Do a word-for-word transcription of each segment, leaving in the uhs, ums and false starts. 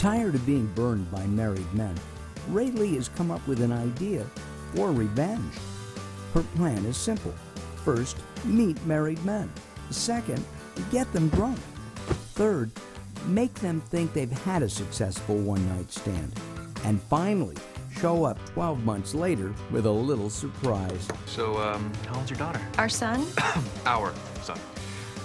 Tired of being burned by married men, Rylee has come up with an idea for revenge. Her plan is simple. First, meet married men. Second, get them drunk. Third, make them think they've had a successful one-night stand. And finally, show up twelve months later with a little surprise. So, um, how old's your daughter? Our son? Our son.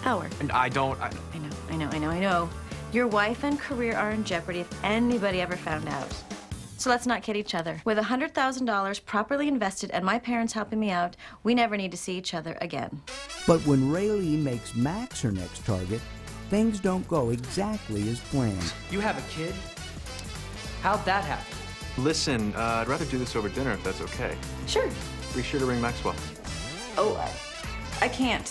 Our. And I don't... I... I know, I know, I know, I know. Your wife and career are in jeopardy if anybody ever found out. So let's not kid each other. With one hundred thousand dollars properly invested and my parents helping me out, we never need to see each other again. But when Rylee makes Max her next target, things don't go exactly as planned. You have a kid? How'd that happen? Listen, uh, I'd rather do this over dinner if that's okay. Sure. Be sure to ring Maxwell. Oh, I, I can't.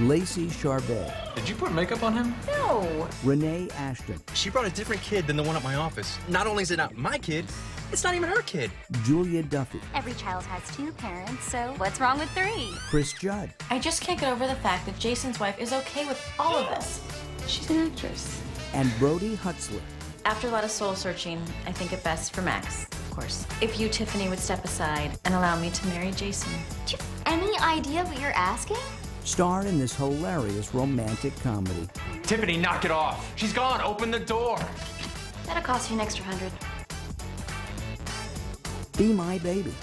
Lacey Chabert. Did you put makeup on him? No. Renee Ashton. She brought a different kid than the one at my office. Not only is it not my kid, it's not even her kid. Julia Duffy. Every child has two parents, so what's wrong with three? Chris Judd. I just can't get over the fact that Jason's wife is okay with all of this. She's an actress. And Brody Hutzler. After a lot of soul searching, I think it best for Max, of course. If you, Tiffany, would step aside and allow me to marry Jason. Do you have any idea what you're asking? Star in this hilarious romantic comedy. Tiffany, knock it off. She's gone. Open the door. That'll cost you an extra hundred. Be My Baby.